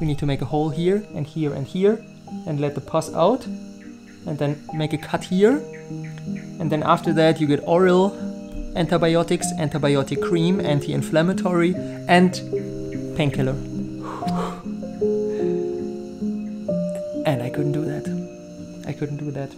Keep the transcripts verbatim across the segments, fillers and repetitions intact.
we need to make a hole here and here and here and let the pus out, and then make a cut here, and then after that you get oral antibiotics, antibiotic cream, anti-inflammatory and painkiller. And I couldn't do that. I couldn't do that.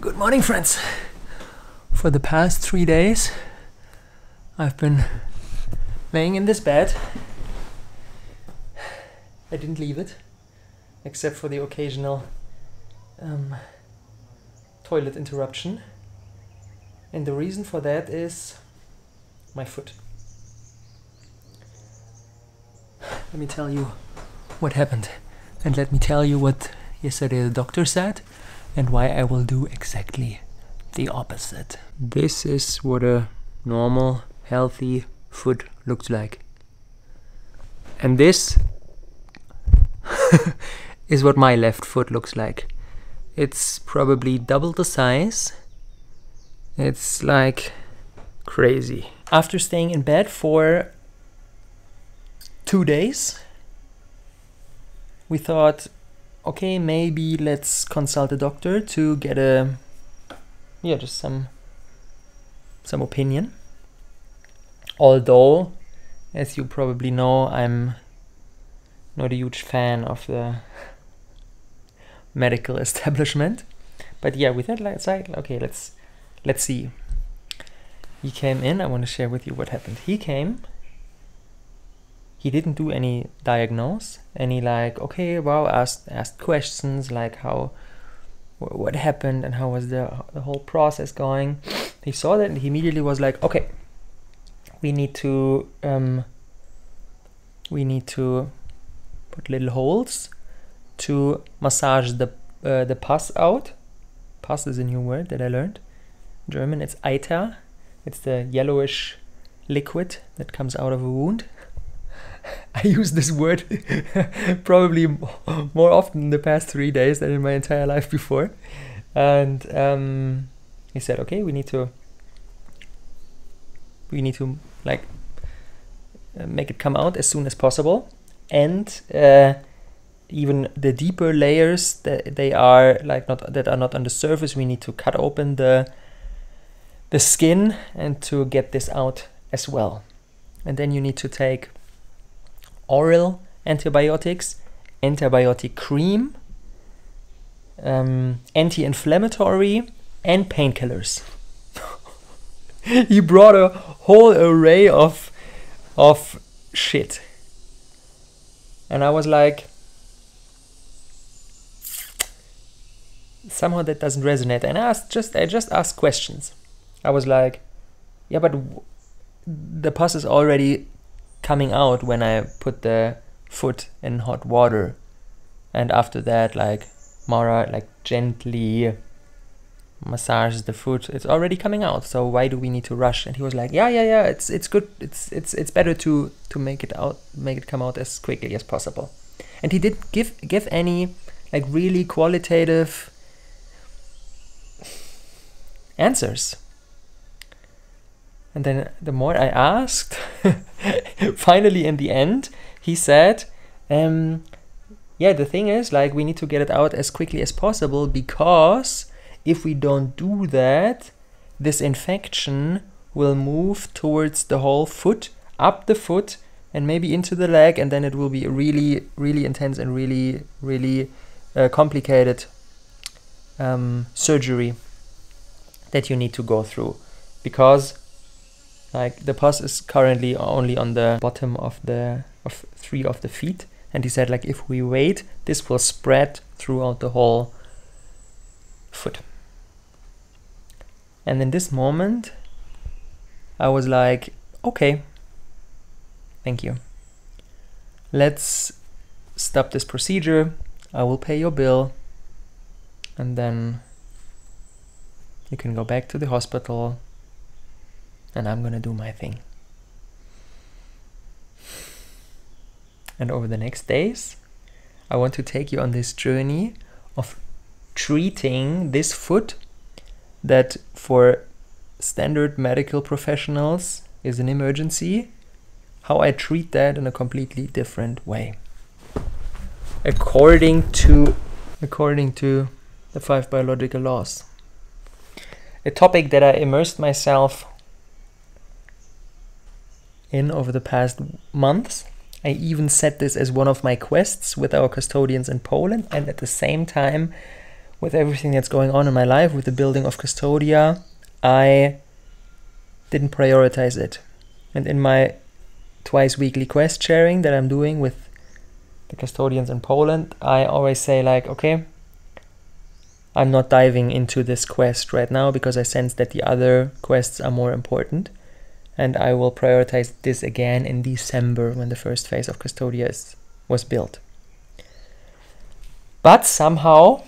Good morning, friends. For the past three days I've been laying in this bed. I didn't leave it, except for the occasional um, toilet interruption. And the reason for that is my foot. Let me tell you what happened. And let me tell you what yesterday the doctor said, and why I will do exactly the opposite. This is what a normal, healthy foot looks like. And this is what my left foot looks like. It's probably double the size. It's like crazy. After staying in bed for two days, we thought, okay, maybe let's consult a doctor to get a yeah, just some some opinion. Although, as you probably know, I'm not a huge fan of the medical establishment. But yeah, with that aside, okay, let's let's see. He came in. I want to share with you what happened. He came. He didn't do any diagnose, any like, okay, well, asked asked questions like how, what happened and how was the, the whole process going. He saw that and he immediately was like, okay, we need to um, we need to put little holes to massage the uh, the pus out. Pus is a new word that I learned in German. It's Eiter. It's the yellowish liquid that comes out of a wound. I use this word probably more often in the past three days than in my entire life before. And um, he said, okay, we need to, we need to like uh, make it come out as soon as possible. And uh, even the deeper layers that they are like not that are not on the surface, we need to cut open the the skin and to get this out as well. And then you need to take oral antibiotics, antibiotic cream, um, anti-inflammatory, and painkillers. He brought a whole array of of shit, and I was like, somehow that doesn't resonate. And I asked, just I just asked questions. I was like, yeah, but w the pus is already coming out when I put the foot in hot water, and after that, like, Mara like gently massage the foot. It's already coming out, so why do we need to rush? And he was like, yeah, yeah, yeah, it's it's good. It's it's it's better to to make it out, make it come out as quickly as possible. And he didn't give give any like really qualitative answers. And then the more I asked, finally in the end, he said, um, yeah, the thing is, like, we need to get it out as quickly as possible, because if we don't do that, this infection will move towards the whole foot, up the foot, and maybe into the leg, and then it will be really, really intense and really, really uh, complicated um, surgery that you need to go through, because like the pus is currently only on the bottom of the of three of the feet. And he said, like, if we wait, this will spread throughout the whole foot. And in this moment I was like, okay, thank you, let's stop this procedure, I will pay your bill, and then You can go back to the hospital, and I'm gonna do my thing. And over the next days, I want to take you on this journey of treating this foot that for standard medical professionals is an emergency, how I treat that in a completely different way. According to, according to the five biological laws. A topic that I immersed myself in over the past months. I even set this as one of my quests with our custodians in Poland, and at the same time, with everything that's going on in my life, with the building of Custodia, I didn't prioritize it. And in my twice weekly quest sharing that I'm doing with the custodians in Poland, I always say like, okay, I'm not diving into this quest right now because I sense that the other quests are more important. And I will prioritize this again in December when the first phase of Custodia is, was built. But somehow,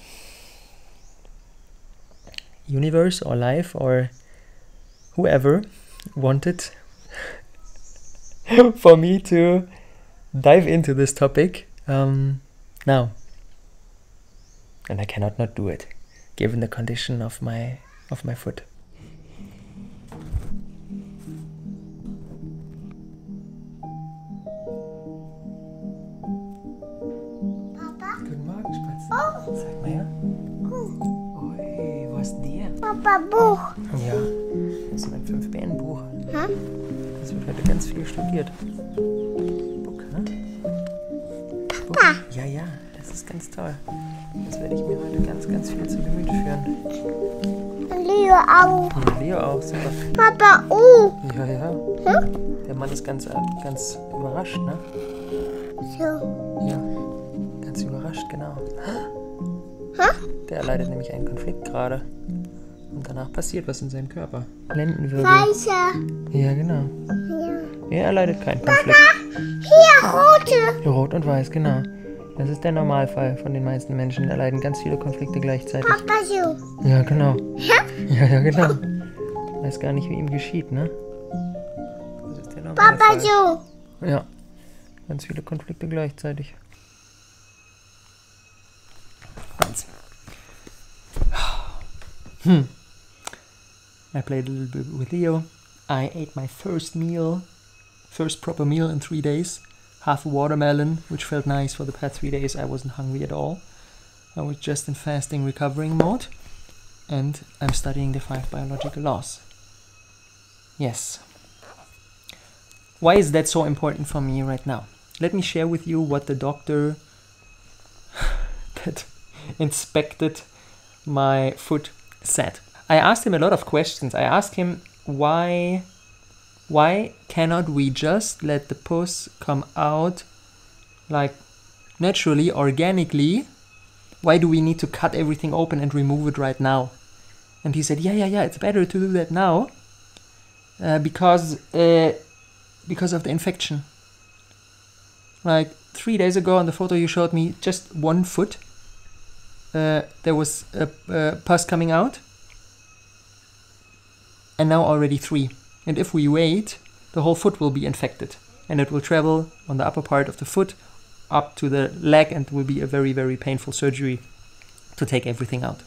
universe or life or whoever wanted for me to dive into this topic um, now. And I cannot not do it, given the condition of my, of my foot. Sag mal her. Ui, was ist dir? Papa, Buch. Ja, das ist mein fünf B N Buch. Hm? Es wird heute ganz viel studiert. Buch, ne? Buch. Papa. Ja, ja, das ist ganz toll. Das werde ich mir heute ganz, ganz viel zu Gemüte führen. Und Leo auch. Und Leo auch, super. Papa, oh. Ja, ja. Hm? Der Mann ist ganz, ganz überrascht, ne? So. Ja, ganz überrascht, genau. Der erleidet nämlich einen Konflikt gerade. Und danach passiert was in seinem Körper. Lendenwirbel. Ja, genau. Ja. Er erleidet keinen Konflikt. Mama, hier, rote. Rot und weiß, genau. Das ist der Normalfall von den meisten Menschen. Erleiden ganz viele Konflikte gleichzeitig. Papa, so. Ja, genau. Ja, ja, genau. Weiß gar nicht, wie ihm geschieht, ne? Das ist der Normalfall. Papa, so. Ja, ganz viele Konflikte gleichzeitig. Hmm. I played a little bit with Leo. I ate my first meal, first proper meal in three days. Half a watermelon, which felt nice for the past three days. I wasn't hungry at all. I was just in fasting recovering mode. And I'm studying the five biological laws. Yes. Why is that so important for me right now? Let me share with you what the doctor that inspected my foot said. I asked him a lot of questions. I asked him why why cannot we just let the pus come out like naturally, organically? Why do we need to cut everything open and remove it right now? And he said, yeah, yeah, yeah, it's better to do that now uh, because uh, because of the infection. Like three days ago on the photo you showed me, just one foot, Uh, there was a uh, pus coming out, and now already three. And if we wait, the whole foot will be infected, and it will travel on the upper part of the foot up to the leg, and it will be a very, very painful surgery to take everything out.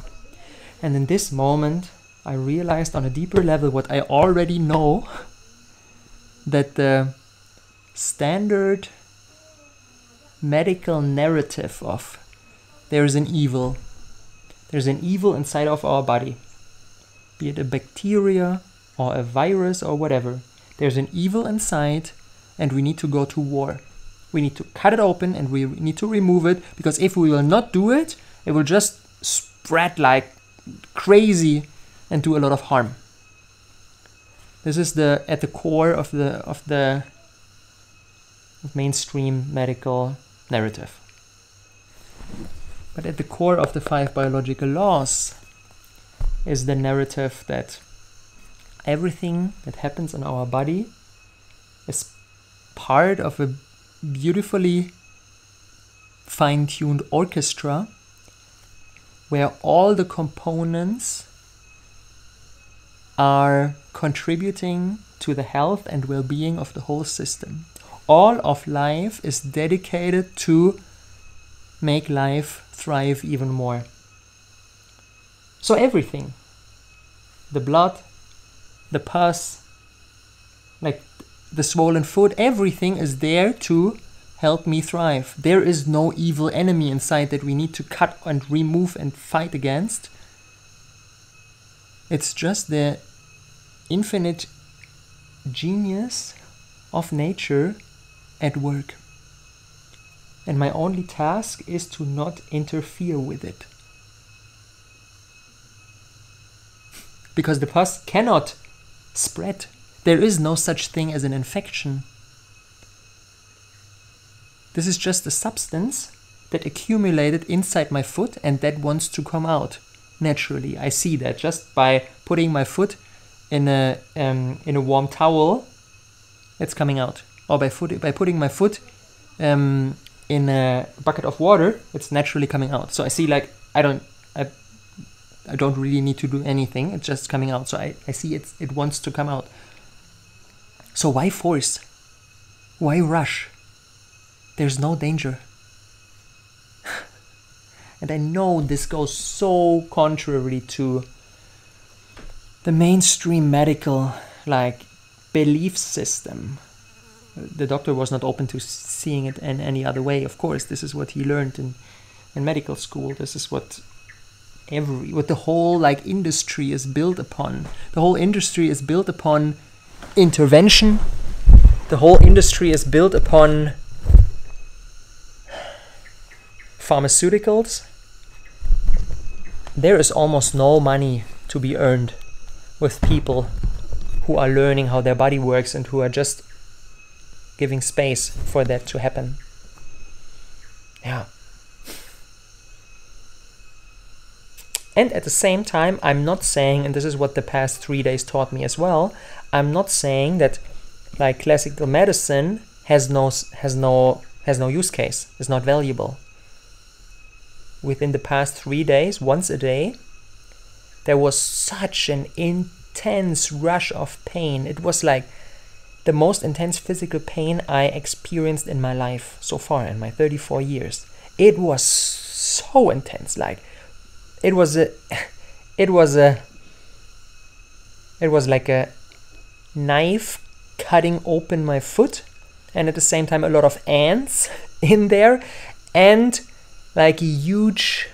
And in this moment, I realized on a deeper level what I already know, that the standard medical narrative of there is an evil. There's an evil inside of our body. Be it a bacteria or a virus or whatever. There's an evil inside, and we need to go to war. We need to cut it open and we need to remove it, because if we will not do it, it will just spread like crazy and do a lot of harm. This is the at the core of the of the mainstream medical narrative. But at the core of the five biological laws is the narrative that everything that happens in our body is part of a beautifully fine-tuned orchestra where all the components are contributing to the health and well-being of the whole system. All of life is dedicated to make life thrive even more. So everything, the blood, the pus, like the swollen foot, everything is there to help me thrive. There is no evil enemy inside that we need to cut and remove and fight against. It's just the infinite genius of nature at work. And my only task is to not interfere with it. Because the pus cannot spread. There is no such thing as an infection. This is just a substance that accumulated inside my foot and that wants to come out naturally. I see that just by putting my foot in a, um, in a warm towel, it's coming out. Or by, foot, by putting my foot um, in a bucket of water, it's naturally coming out. So I see, like, I don't, I, I don't really need to do anything. It's just coming out. So I, I see it's, it wants to come out. So why force? Why rush? There's no danger. And I know this goes so contrary to the mainstream medical, like, belief system. The doctor was not open to seeing it in any other way. Of course, this is what he learned in, in medical school. This is what every, what the whole, like, industry is built upon. The whole industry is built upon intervention. The whole industry is built upon pharmaceuticals. There is almost no money to be earned with people who are learning how their body works and who are just giving space for that to happen. Yeah. And at the same time, I'm not saying, and this is what the past three days taught me as well, I'm not saying that, like, classical medicine has no has no has no use case, is not valuable. Within the past three days, once a day, there was such an intense rush of pain. It was like the most intense physical pain I experienced in my life so far, in my thirty-four years. It was so intense. Like, it was a, it was a, it was like a knife cutting open my foot, and at the same time a lot of ants in there, and like a huge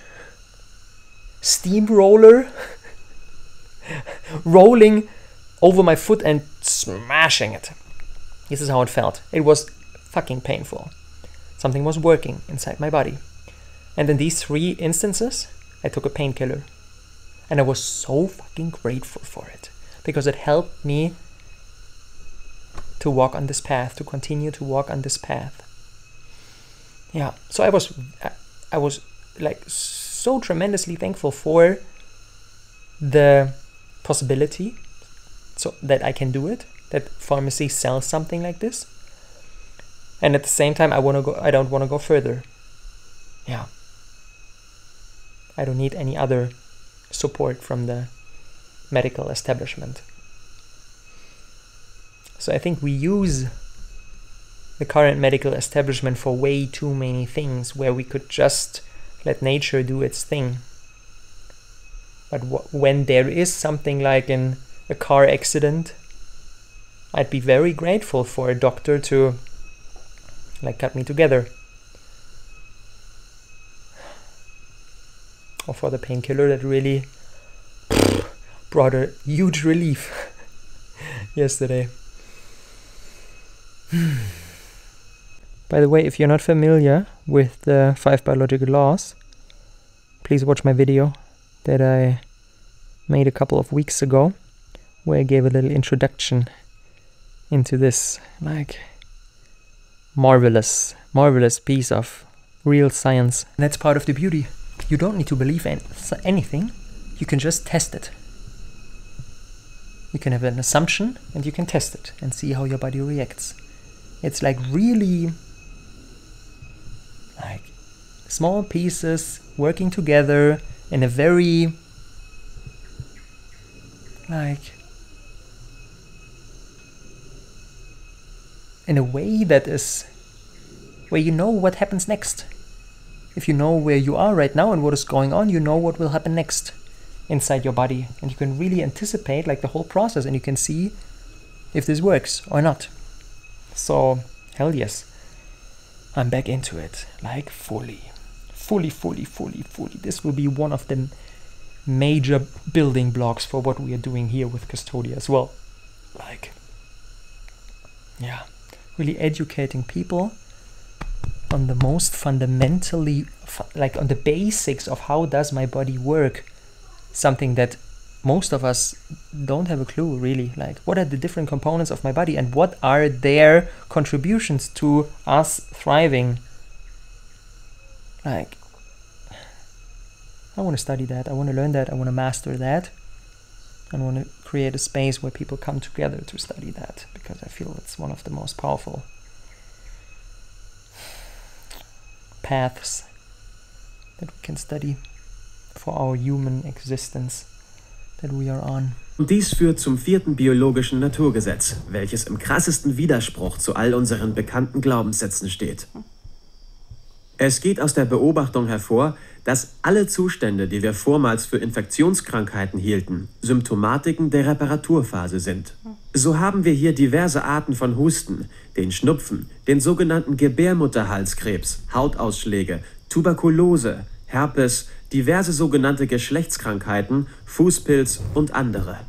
steamroller rolling over my foot and smashing it. This is how it felt. It was fucking painful. Something was working inside my body. And in these three instances, I took a painkiller. And I was so fucking grateful for it. Because it helped me to walk on this path, to continue to walk on this path. Yeah, so I was, I was like so tremendously thankful for the possibility so that I can do it, that pharmacy sells something like this. And at the same time, I want to go, I don't want to go further. Yeah. I don't need any other support from the medical establishment. So I think we use the current medical establishment for way too many things where we could just let nature do its thing. But wh when there is something like in a car accident, I'd be very grateful for a doctor to, like, cut me together. Or for the painkiller that really brought a huge relief yesterday. By the way, if you're not familiar with the five biological laws, please watch my video that I made a couple of weeks ago, where I gave a little introduction into this, like, marvelous, marvelous piece of real science. And that's part of the beauty. You don't need to believe in anything, you can just test it. You can have an assumption and you can test it and see how your body reacts. It's like really, like, small pieces working together in a very, like, in a way that is where you know what happens next. If you know where you are right now and what is going on, you know what will happen next inside your body, and you can really anticipate like the whole process, and you can see if this works or not. So hell yes, I'm back into it, like fully, fully, fully, fully, fully. This will be one of the major building blocks for what we are doing here with Custodia as well. Like, yeah, really educating people on the most fundamentally, like on the basics of how does my body work, something that most of us don't have a clue really. Like, what are the different components of my body and what are their contributions to us thriving? Like, I want to study that, I want to learn that, I want to master that. I want to create a space where people come together to study that, because I feel it's one of the most powerful paths that we can study for our human existence that we are on. Und dies führt zum vierten biologischen Naturgesetz, welches im krassesten Widerspruch zu all unseren bekannten Glaubenssätzen steht. Es geht aus der Beobachtung hervor, dass alle Zustände, die wir vormals für Infektionskrankheiten hielten, Symptomatiken der Reparaturphase sind. So haben wir hier diverse Arten von Husten, den Schnupfen, den sogenannten Gebärmutterhalskrebs, Hautausschläge, Tuberkulose, Herpes, diverse sogenannte Geschlechtskrankheiten, Fußpilz und andere.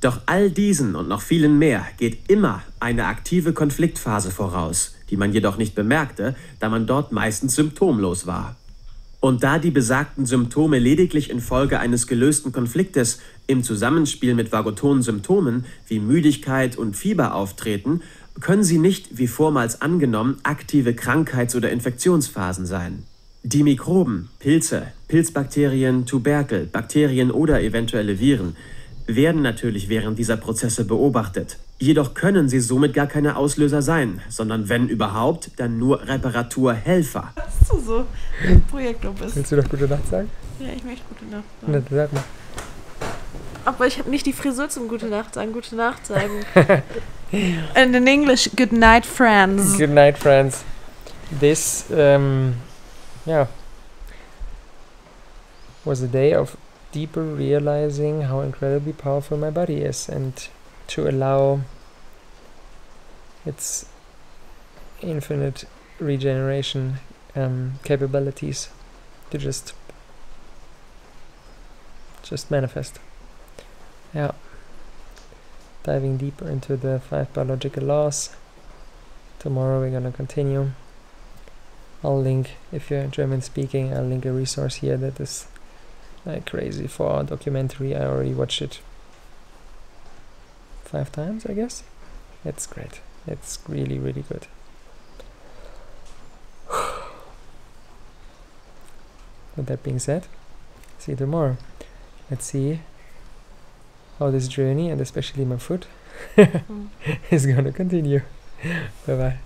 Doch all diesen und noch vielen mehr geht immer eine aktive Konfliktphase voraus, die man jedoch nicht bemerkte, da man dort meistens symptomlos war. Und da die besagten Symptome lediglich infolge eines gelösten Konfliktes im Zusammenspiel mit vagotonen Symptomen wie Müdigkeit und Fieber auftreten, können sie nicht, wie vormals angenommen, aktive Krankheits- oder Infektionsphasen sein. Die Mikroben, Pilze, Pilzbakterien, Tuberkel, Bakterien oder eventuelle Viren werden natürlich während dieser Prozesse beobachtet. Jedoch können sie somit gar keine Auslöser sein, sondern wenn überhaupt, dann nur Reparaturhelfer. Dass du so im Projektclub bist. Willst du doch gute Nacht sagen? Ja, ich möchte gute Nacht sagen. Na, sag mal. Aber ich habe nicht die Frisur zum gute Nacht sagen, gute Nacht sagen. And in English, good night, friends. Good night, friends. This, um, yeah, was a day of deeper realizing how incredibly powerful my body is, and to allow its infinite regeneration um, capabilities to just just manifest. Yeah, diving deeper into the five biological laws. Tomorrow we're gonna continue. I'll link, if you're German speaking, I'll link a resource here that is like crazy for our documentary. I already watched it five times, I guess. It's great. It's really, really good. With that being said, see you tomorrow. Let's see how this journey, and especially my foot, mm. is gonna continue. Bye bye.